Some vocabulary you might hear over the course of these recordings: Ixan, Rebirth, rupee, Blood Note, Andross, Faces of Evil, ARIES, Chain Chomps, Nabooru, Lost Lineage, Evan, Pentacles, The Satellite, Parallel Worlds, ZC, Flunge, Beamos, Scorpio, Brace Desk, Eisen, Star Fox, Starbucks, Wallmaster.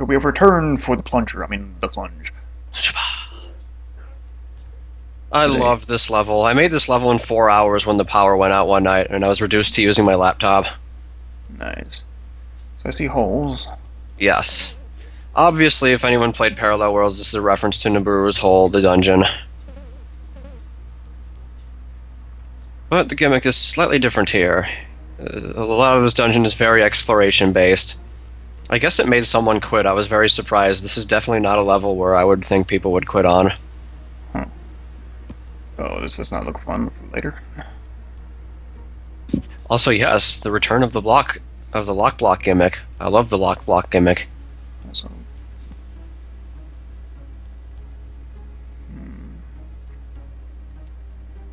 Could we have returned for the plunger? I mean, the flunge. I love this level. I made this level in 4 hours when the power went out one night, and I was reduced to using my laptop. Nice. So I see holes. Yes. Obviously, if anyone played Parallel Worlds, this is a reference to Nabooru's hole, the dungeon. But the gimmick is slightly different here. A lot of this dungeon is very exploration-based. I guess it made someone quit. I was very surprised. This is definitely not a level where I would think people would quit on. Huh. Oh, this does not look fun for later. Also, yes, the return of the lock block gimmick. I love the lock block gimmick. Awesome.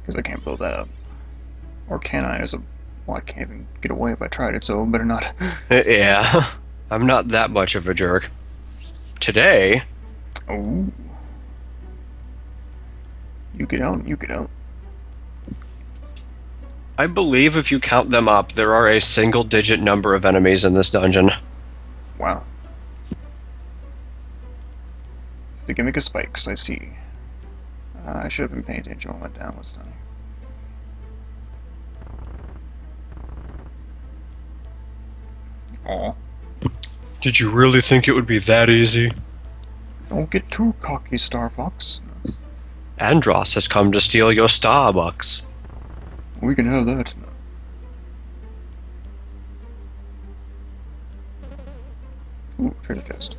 Because I can't build that up. Or can I? Well, I can't even get away if I tried it, so better not. Yeah. I'm not that much of a jerk. Today... Oh. You get out, you get out. I believe if you count them up, there are a single-digit number of enemies in this dungeon. Wow. The gimmick of spikes, I see. I should have been paying attention when I went down last time. Aw. Did you really think it would be that easy? Don't get too cocky, Star Fox. Andross has come to steal your Starbucks. We can have that. Ooh, treasure chest.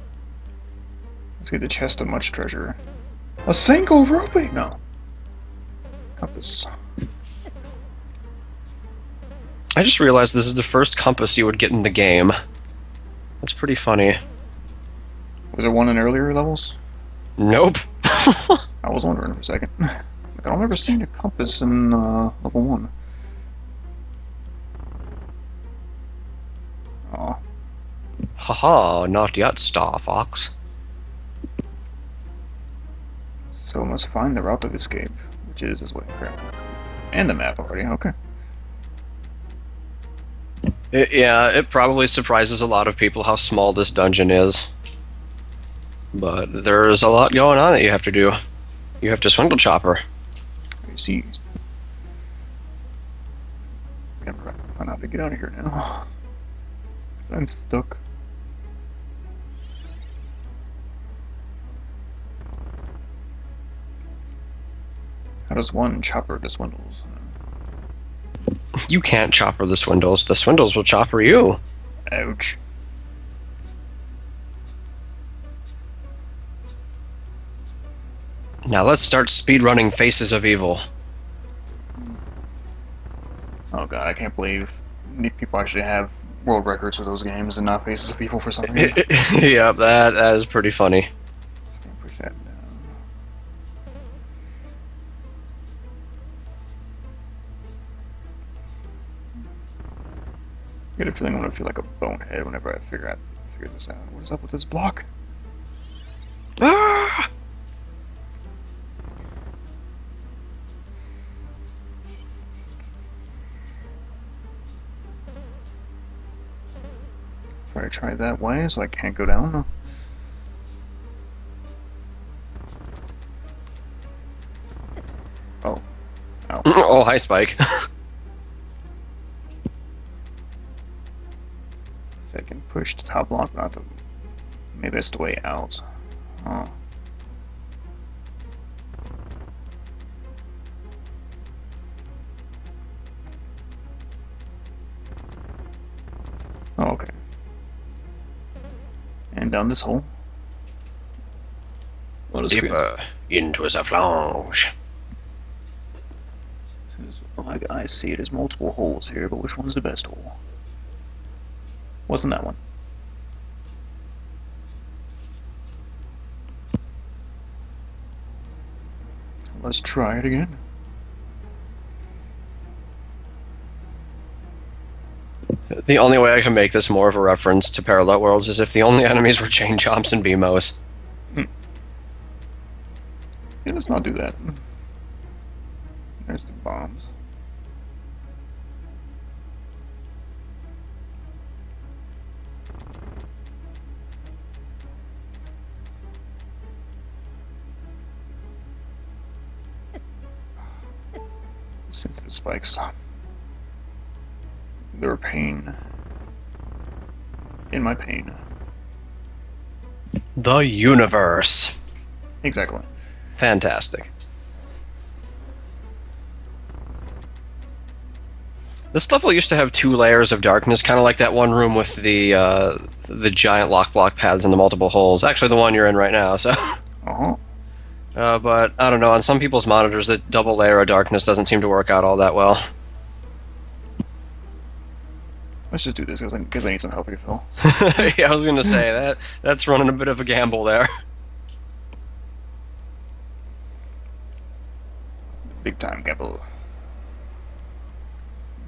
Let's get the chest of much treasure. A single rupee! No. Compass. I just realized this is the first compass you would get in the game. That's pretty funny. Was there one in earlier levels? Nope. I was wondering for a second. I don't remember seeing a compass in level 1. Aw. Haha, not yet, Star Fox. So we must find the route of escape, which is this way. Crap. And the map already, okay. Yeah, it probably surprises a lot of people how small this dungeon is. But there's a lot going on that you have to do. You have to swindle chopper. I see. I'm gonna have to get out of here now. I'm stuck. How does one chopper the swindles? You can't chopper the swindles. The swindles will chopper you. Ouch. Now let's start speedrunning Faces of Evil. Oh god, I can't believe people actually have world records for those games and not Faces of Evil for some reason. Yeah, that is pretty funny. Push that down. I get a feeling I'm gonna feel like a bonehead whenever I figure this out. What is up with this block? Ah! I tried that way, so I can't go down. Oh. Ow. Oh, hi, Spike. So I can push the top block, not the... Maybe that's the way out. Oh. Oh, okay. And down this hole. Deeper into the flunge. Like I see, there's multiple holes here, but which one's the best hole? Wasn't that one? Let's try it again. The only way I can make this more of a reference to Parallel Worlds is if the only enemies were Chain Chomps and Beamos. Hmm. Yeah, let's not do that. There's the bombs. sensitive spikes. They're a pain. In my pain. The universe. Exactly. Fantastic. This level used to have 2 layers of darkness, kind of like that one room with the giant lock block pads and the multiple holes. Actually, the one you're in right now. So. Uh-huh. But I don't know. On some people's monitors, the double layer of darkness doesn't seem to work out all that well. Let's just do this because I need some health refill. Yeah, I was gonna say that's running a bit of a gamble there. Big time gamble.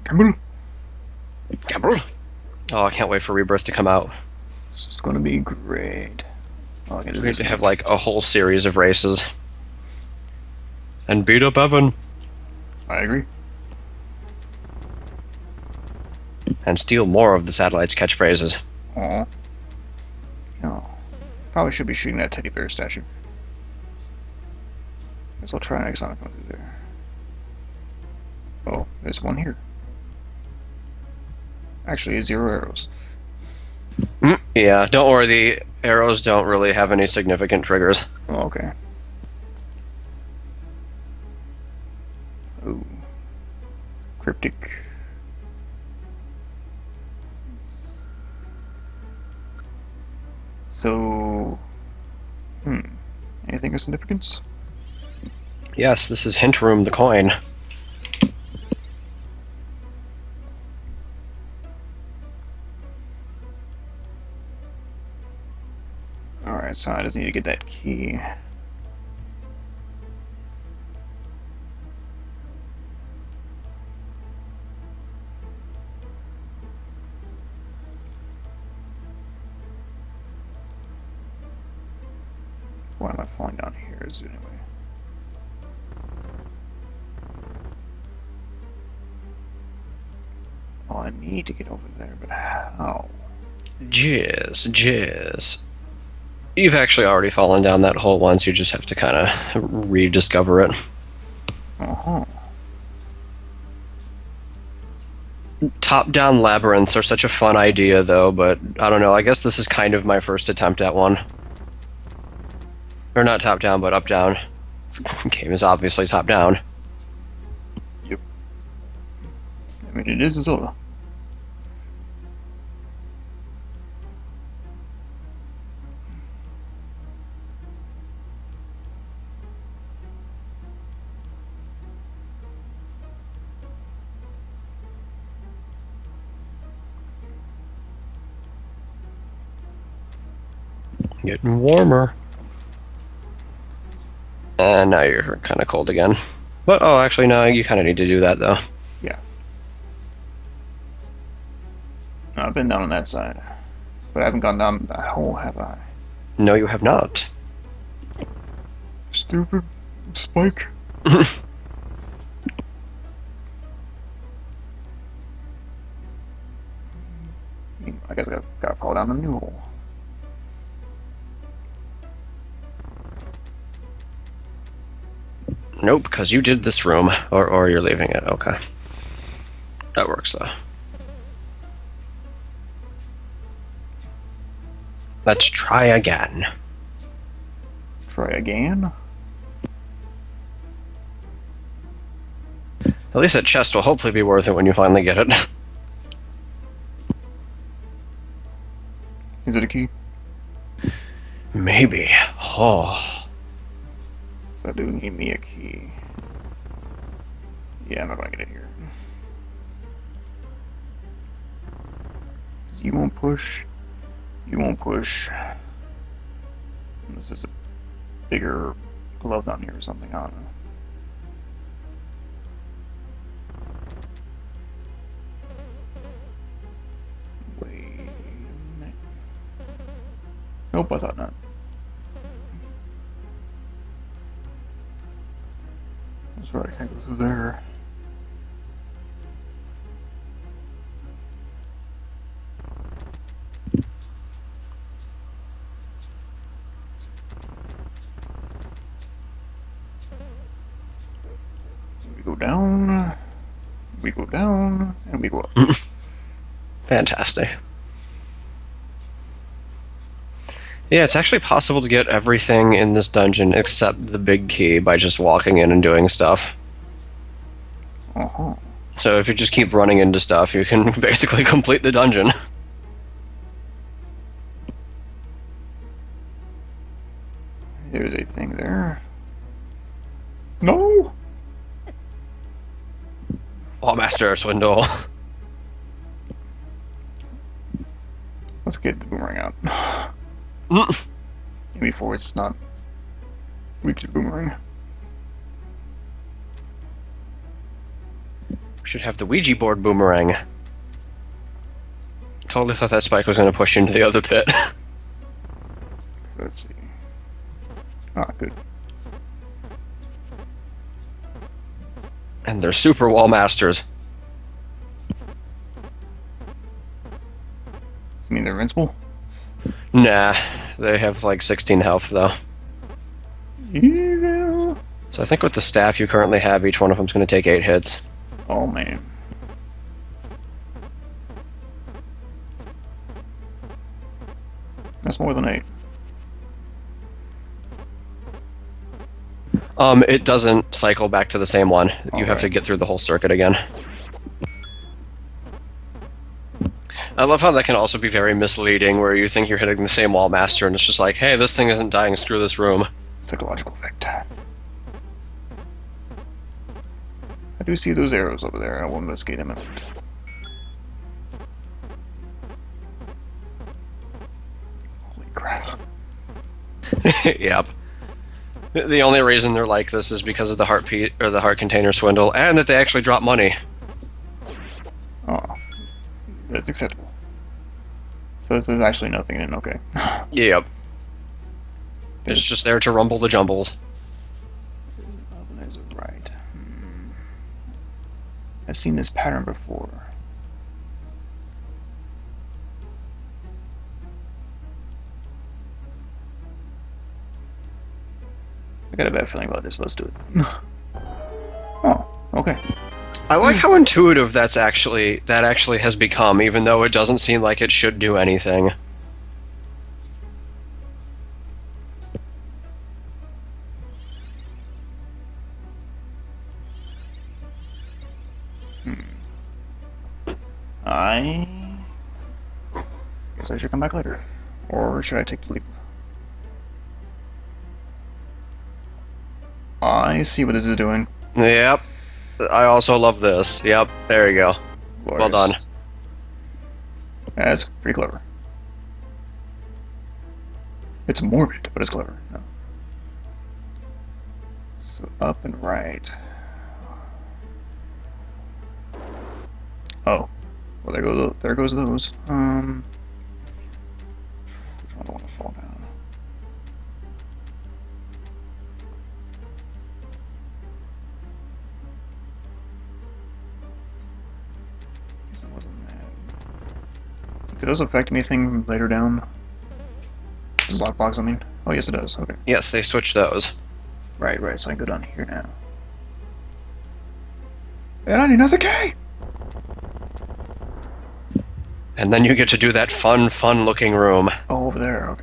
Gamble. Gamble. Oh, I can't wait for Rebirth to come out. It's gonna be great. Oh, it's great to have like a whole series of races. And beat up Evan. I agree. And steal more of the satellite's catchphrases. Aww. No. Probably should be shooting that teddy bear statue. Guess I'll try an Ixan through there. Oh, there's one here. Actually, 0 arrows. Yeah, don't worry, the arrows don't really have any significant triggers. Oh, okay. Ooh. Cryptic. So, anything of significance? Yes, this is Hint Room, the coin. Alright, so I just need to get that key. Why am I falling down here? Is it anyway? Oh, I need to get over there, but how? Jizz. You've actually already fallen down that hole once. You just have to kind of rediscover it. Uh-huh. Top-down labyrinths are such a fun idea, though, but I don't know. I guess this is kind of my first attempt at one. Or not top down, but up down. The game is obviously top down. Yep. I mean, it is a Zelda. Getting warmer. And now you're kind of cold again. But, oh, actually, no, you kind of need to do that, though. Yeah. No, I've been down on that side. But I haven't gone down that hole, have I? No, you have not. Stupid spike. I guess I've got to fall down the new hole. Nope, because you did this room, or you're leaving it. Okay. That works, though. Let's try again. Try again? At least that chest will hopefully be worth it when you finally get it. Is it a key? Maybe. Oh. So I do need me a key. Yeah, I'm not gonna get it here. You won't push. You won't push. This is a bigger glove down here or something, I don't know. Wait a minute. Nope, I thought not. That's right, I can't go through there. We go down. We go down. And we go up. Fantastic. Yeah, it's actually possible to get everything in this dungeon except the big key by just walking in and doing stuff. Uh-huh. So if you just keep running into stuff, you can basically complete the dungeon. There's a thing there. No! Oh, Master Swindle. Let's get the boomerang out. Before it's not reach the boomerang. We should have the Ouija board boomerang. Totally thought that spike was going to push you into the other pit. Let's see. Ah, good. And they're super wall masters. Does it mean they're invincible? Nah, they have like 16 health though. Yeah. So I think with the staff you currently have, each one of them's going to take 8 hits. Oh man. That's more than 8. It doesn't cycle back to the same one. All you have to get through the whole circuit again. I love how that can also be very misleading, where you think you're hitting the same wall master, and it's just like, hey, this thing isn't dying, screw this room. Psychological effect. I do see those arrows over there, I will investigate them. Holy crap. Yep. The only reason they're like this is because of the heart container swindle, and that they actually drop money. Oh. That's acceptable. So this is actually nothing in it, okay. Yep. It's just there to rumble the jumbles. Right. I've seen this pattern before. I got a bad feeling about this, let's do it. Oh, okay. I like how intuitive that actually has become, even though it doesn't seem like it should do anything. I guess I should come back later, or should I take the leap? I see what this is doing. Yep. I also love this. Yep, there you go. Glorious. Well done. That's pretty clever. It's morbid, but it's clever. No. So up and right. Oh, well there goes those. I don't want to fall down. Do those affect anything later down? This lockbox, I mean. Oh, yes, it does. Okay. Yes, they switched those. Right, right. So I can go down here now. And I need another key. And then you get to do that fun-looking room. Oh, over there. Okay.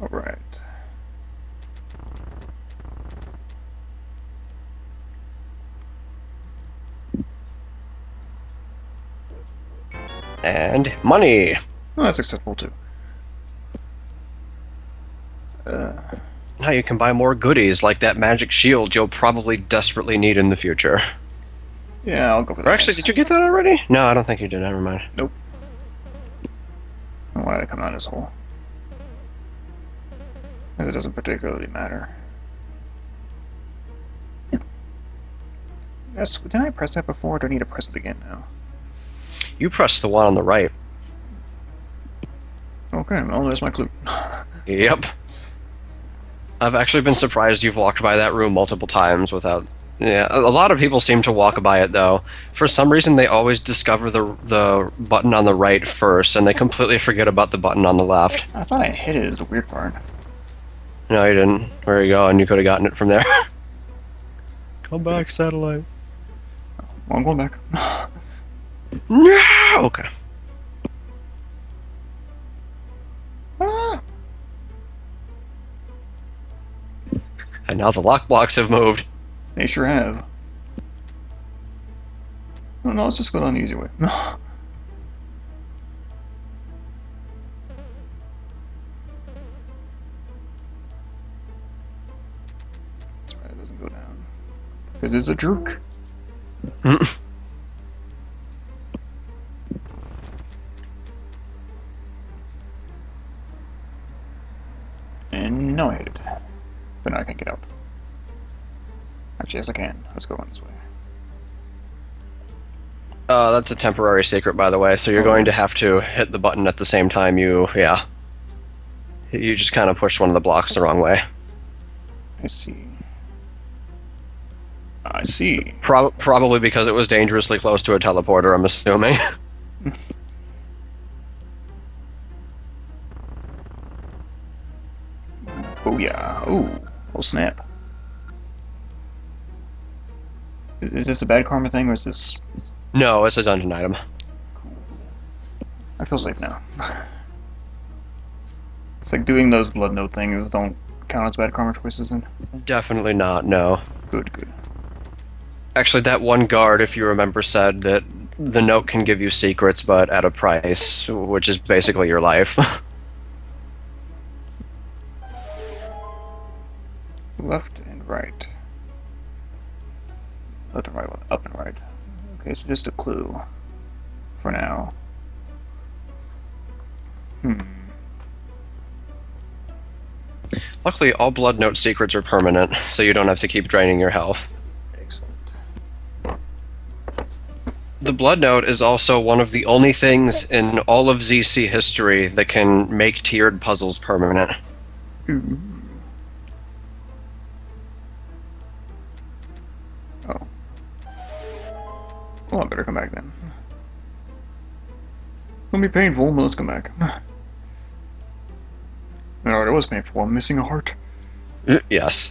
All right. And money. Well, that's acceptable too. Now you can buy more goodies like that magic shield you'll probably desperately need in the future. Yeah, I'll go for that. Or actually, did you get that already? No, I don't think you did. Never mind. Nope. I wanted to come out of this hole. Because it doesn't particularly matter. Yeah. Yes, didn't I press that before? Or do I need to press it again now? You press the one on the right. Okay, well, there's my clue. Yep. I've actually been surprised you've walked by that room multiple times without... Yeah, a lot of people seem to walk by it, though. For some reason, they always discover the button on the right first, and they completely forget about the button on the left. I thought I hit it, is the weird part. No, you didn't. Where are you going? You could have gotten it from there. Come back, satellite. Well, I'm going back. No! Okay. And now the lock blocks have moved. They sure have. No, no, let's just go down the easy way. No. Because it's a jerk. And no, I hit it. But now I can't get out. Actually, yes I can. Let's go on this way. That's a temporary secret, by the way, so you're going to have to hit the button at the same time you... yeah. You just kind of pushed one of the blocks the wrong way. I see. I see. Probably because it was dangerously close to a teleporter, I'm assuming. Oh yeah. Oh. Oh snap. Is this a bad karma thing or is this... No, it's a dungeon item. Cool. I feel safe now. It's like doing those blood note things don't count as bad karma choices then? Definitely not, no. Good, good. Actually, that one guard, if you remember, said that the note can give you secrets, but at a price, which is basically your life. Left and right. Left and right, up and right. Okay, so just a clue. For now. Hmm. Luckily, all blood note secrets are permanent, so you don't have to keep draining your health. The Blood Note is also one of the only things in all of ZC history that can make tiered puzzles permanent. Ooh. Oh. Well, I better come back then. It'll be painful, but let's come back. Alright, it was painful. I'm missing a heart. Yes.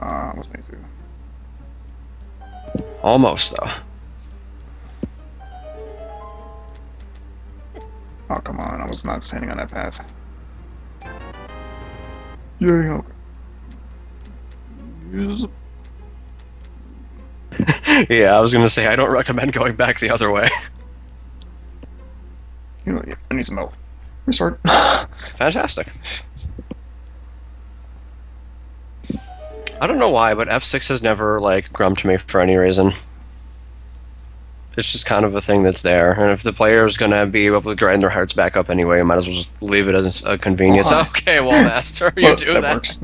Almost made through. Almost, though. Oh, come on. I was not standing on that path. Yeah, yeah, I was going to say, I don't recommend going back the other way. You know, yeah, I need some help. Restart. Fantastic. I don't know why, but F6 has never, like, grumped me for any reason. It's just kind of a thing that's there. And if the player is going to be able to grind their hearts back up anyway, you might as well just leave it as a convenience. Oh, okay, Wallmaster, you well, do that.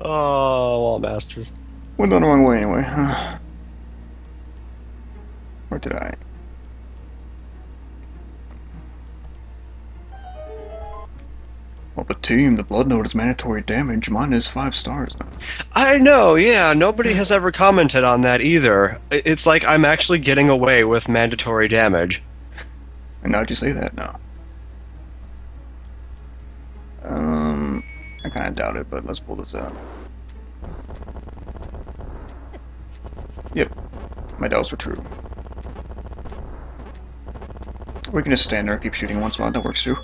Oh, Wallmasters. Went the wrong way anyway. Where did I? Well, the team, the blood note is mandatory damage. Mine is 5 stars now. I know, yeah. Nobody has ever commented on that either. It's like I'm actually getting away with mandatory damage. And how'd you say that now? I kind of doubt it, but let's pull this out. Yep, my doubts were true. We can just stand there and keep shooting once in a while. That works too.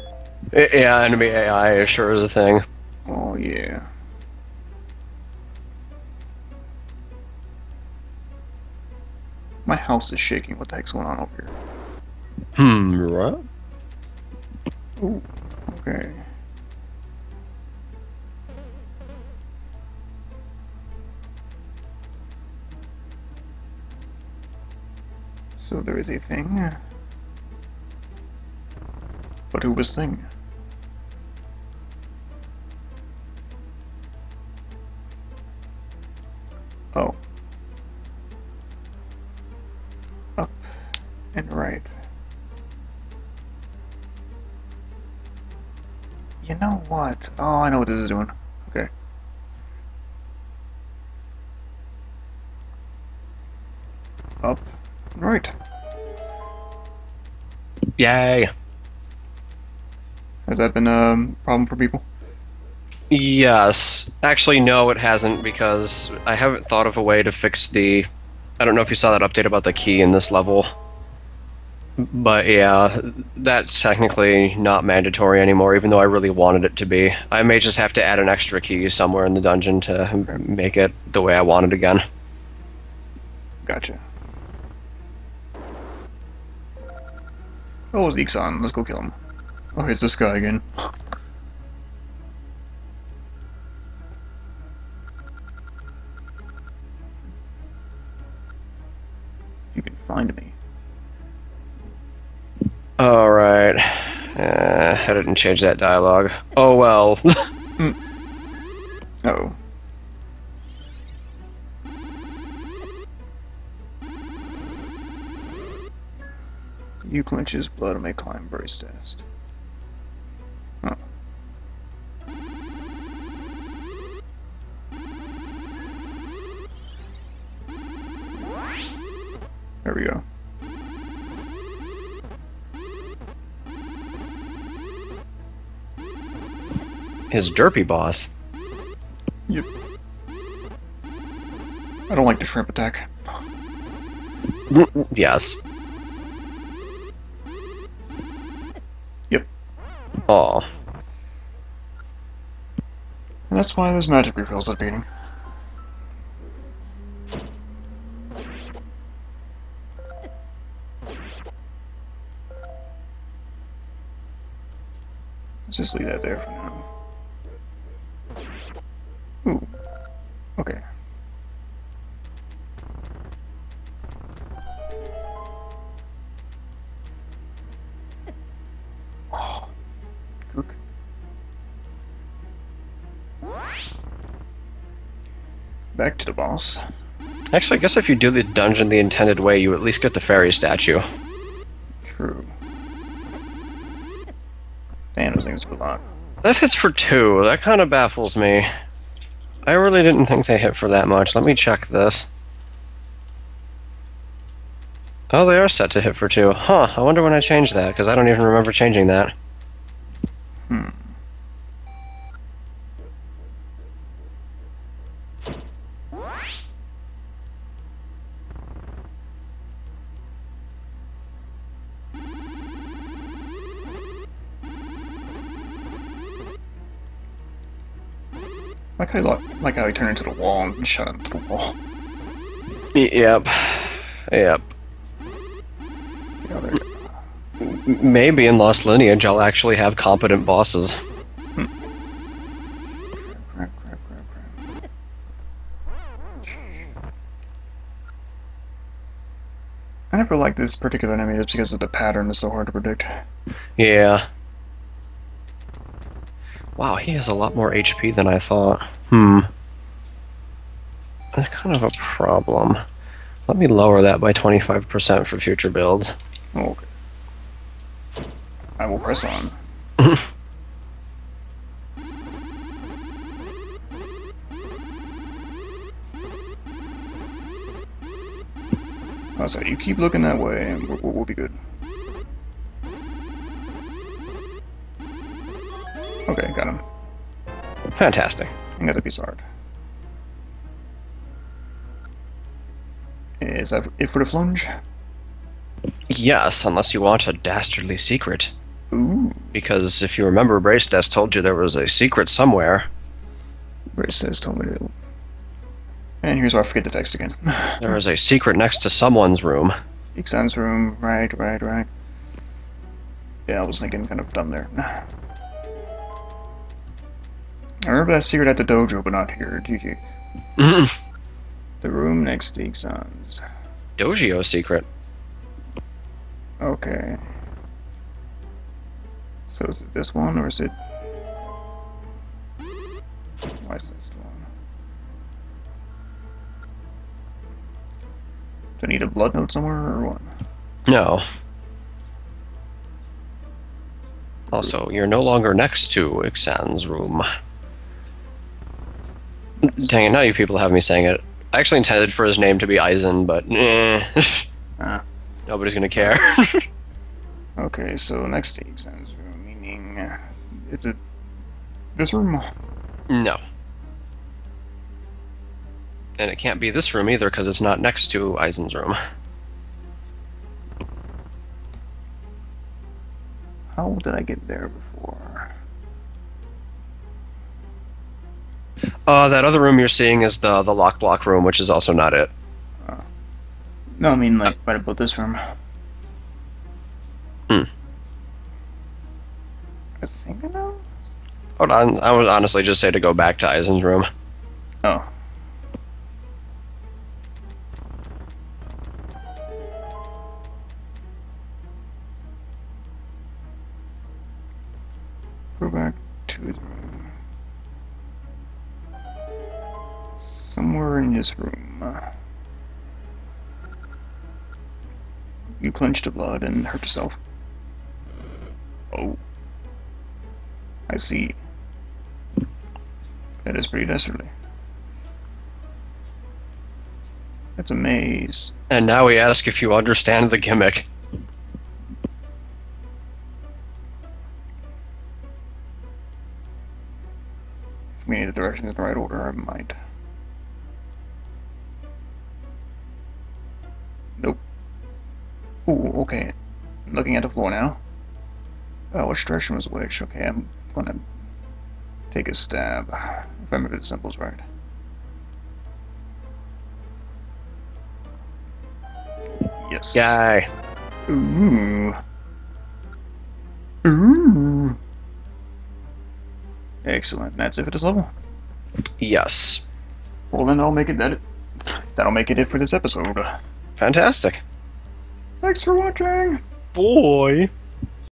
Yeah, enemy AI sure is a thing. Oh, yeah. My house is shaking. What the heck's going on over here? Hmm, what? Ooh, okay. So there is a thing. But who was thing? Oh. Up and right. You know what? Oh, I know what this is doing. Okay. Up and right. Yay. Has that been a problem for people? Yes. Actually, no, it hasn't, because I haven't thought of a way to fix the... I don't know if you saw that update about the key in this level. But yeah, that's technically not mandatory anymore, even though I really wanted it to be. I may just have to add an extra key somewhere in the dungeon to make it the way I want it again. Gotcha. Oh, it's Ixan. Let's go kill him. Oh, it's this guy again. You can find me. Alright. I didn't change that dialogue. Oh well. Uh-oh. You clench his blood and may climb Brace Desk. Oh. There we go. His derpy boss. Yep. I don't like the shrimp attack. Yes. Yep. Aw. That's why there's magic refills at beating. Let's just leave that there for now. Ooh. Okay. Oh. Cook. Back to the boss. Actually, I guess if you do the dungeon the intended way, you at least get the fairy statue. True. Damn, those things do a lot. That hits for 2. That kind of baffles me. I really didn't think they hit for that much. Let me check this. Oh, they are set to hit for 2. Huh, I wonder when I changed that, because I don't even remember changing that. Hmm. Like how he turned into the wall and shot into the wall. Yep. Yep. Yeah, maybe in Lost Lineage I'll actually have competent bosses. Hmm. I never liked this particular enemy just because of the pattern is so hard to predict. Yeah. Wow, he has a lot more HP than I thought. Hmm. That's kind of a problem. Let me lower that by 25% for future builds. Oh, okay. I will press on. Oh, sorry, you keep looking that way and we'll be good. Okay, got him. Fantastic. I got a Bizard. Is that it for the Flunge? Yes, unless you want a dastardly secret. Ooh. Because if you remember, Brace Desk told you there was a secret somewhere. Brace Desk told me to... And here's where I forget the text again. There is a secret next to someone's room. Ixan's room, right. Yeah, I was thinking kind of dumb there. I remember that secret at the dojo, but not here. GG. Mm-hmm. The room next to Ixan's. Dojo secret. Okay. So is it this one, or is it... Why is this one? Do I need a blood note somewhere, or what? No. Also, you're no longer next to Ixan's room. Dang it, now you people have me saying it. I actually intended for his name to be Eisen, but nobody's gonna care. Okay, so next to Ixan's room, meaning is it this room? No. And it can't be this room either, because it's not next to Eisen's room. How did I get there before? That other room you're seeing is the lock block room, which is also not it. No, I mean, like, right about this room. Hmm. I think I know. Hold on, I would honestly just say to go back to Eisen's room. Oh. Go back to his room. Somewhere in his room. You clenched a blood and hurt yourself. Oh. I see. That is pretty desperately. That's a maze. And now we ask if you understand the gimmick. We need the directions in the right order, I might. Nope. Ooh, okay. I'm looking at the floor now. Oh, which direction was which? Okay, I'm gonna take a stab. If I remember the symbols right. Yes. Guy. Ooh. Ooh. Excellent. That's it for this level. Yes. Well, then I'll make it that. That'll make it for this episode. Fantastic. Thanks for watching. Boy.